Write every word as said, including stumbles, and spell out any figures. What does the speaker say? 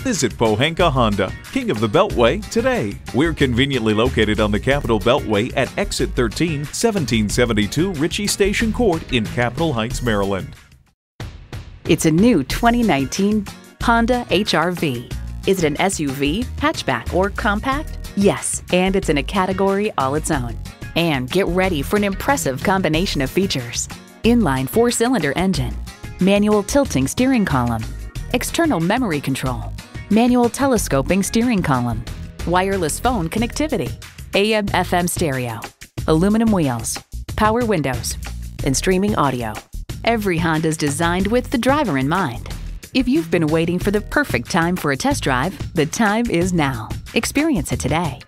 Visit Pohanka Honda, King of the Beltway, today. We're conveniently located on the Capitol Beltway at Exit thirteen, seventeen seventy-two Ritchie Station Court in Capitol Heights, Maryland. It's a new twenty nineteen Honda H R V. Is it an S U V, hatchback, or compact? Yes, and it's in a category all its own. And get ready for an impressive combination of features. Inline four-cylinder engine, manual tilting steering column, external memory control, manual telescoping steering column, wireless phone connectivity, A M F M stereo, aluminum wheels, power windows, and streaming audio. Every Honda's designed with the driver in mind. If you've been waiting for the perfect time for a test drive, the time is now. Experience it today.